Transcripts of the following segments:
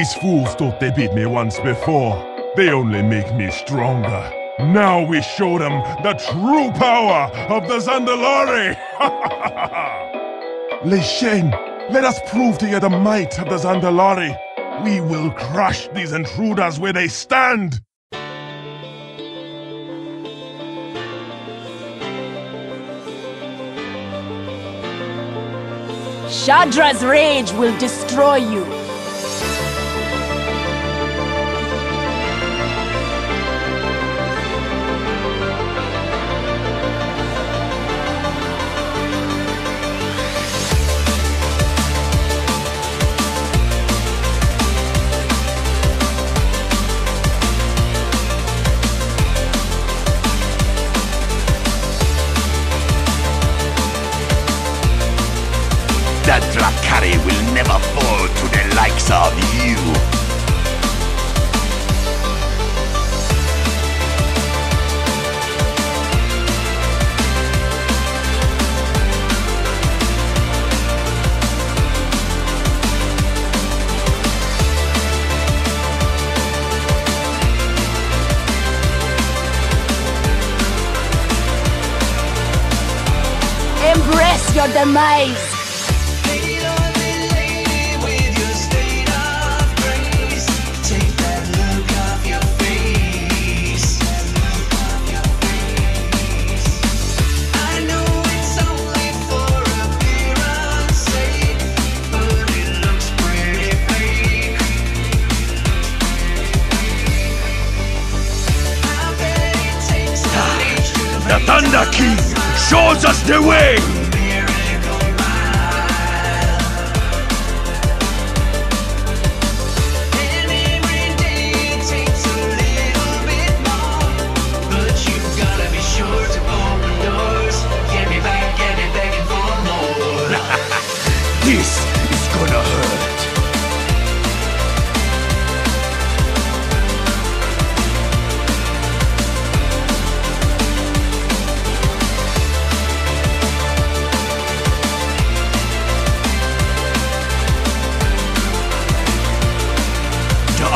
These fools thought they beat me once before. They only make me stronger. Now we show them the true power of the Zandalari! Lei Shen, let us prove to you the might of the Zandalari. We will crush these intruders where they stand! Shadra's rage will destroy you. Drakari will never fall to the likes of you. Embrace your demise. The Thunder King shows us the way! This is gonna hurt.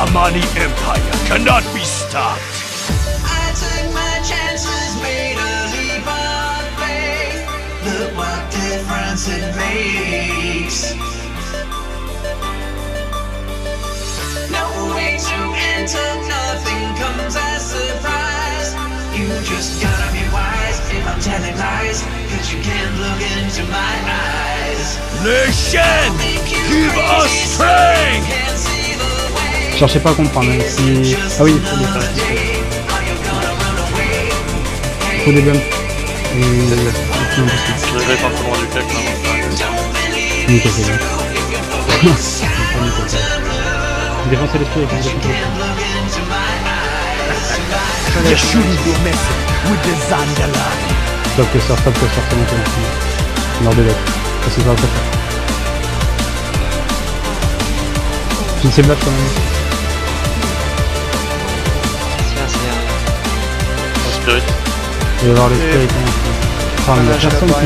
Amani Empire cannot be stopped. I took my chances, made a leap of faith. Look what difference it makes. No way to enter, nothing comes as surprise. You just gotta be wise if I'm telling lies, cause you can't look into my eyes. Lei Shen, give us strength! Je cherchais pas à comprendre, même si... Ah oui, il faut des bums. Je vais pas trop loin du texte, hein. Nickel, c'est bien. Défoncer l'esprit avec un peu de temps. Stop que sort, maintenant. L'ordre de l'autre. Parce que ça va pas faire. Je ne sais pas quand même. Il va y avoir le spirit. Enfin, il y a personne qui bouge,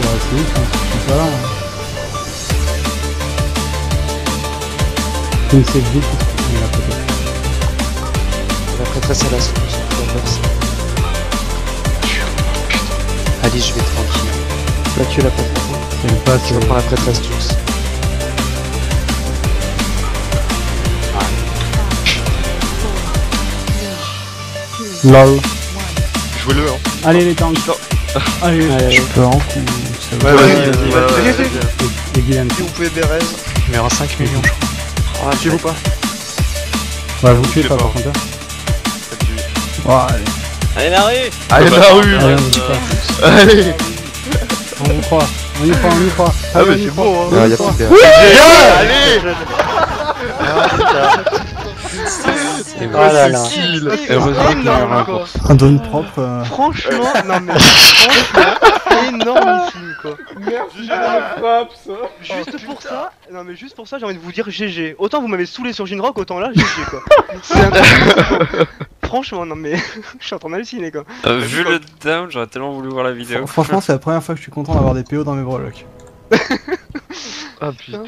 quoi. C'est ouf, c'est pas là. Il s'est vite, il a peut-être. La prêtresse, elle a son place. Allez, je vais tranquille. Là, tu es la prêtresse. J'aime pas, tu vas prendre la prêtresse tous. LOL. Le, hein. Allez les tanks. Allez, je peux en coup. Ouais, vas-y. Vous pouvez Bérez. Mais à 5 millions, je crois. Tuez-vous ou pas? Ouais, vous tuez pas, par contre. Oh, allez. Allez la rue. Allez. On vous croit. On y croit. Ah mais c'est bon, hein. Allez. Et voilà, là. Heureusement qu'il y a un rapport. Un drone propre. Franchement, non mais franchement, énormissime quoi. Merde, j'ai la frappe ça. Juste pour ça, non mais juste pour ça, j'ai envie de vous dire GG. Autant vous m'avez saoulé sur Ginrock, autant là, GG quoi. C'est incroyable. Franchement, non mais je suis en train d'halluciner quoi. Vu le down, j'aurais tellement voulu voir la vidéo. Franchement, c'est la première fois que je suis content d'avoir des PO dans mes breloques. Ah putain.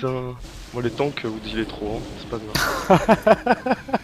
Moi les tanks vous dites les trop, hein. C'est pas grave.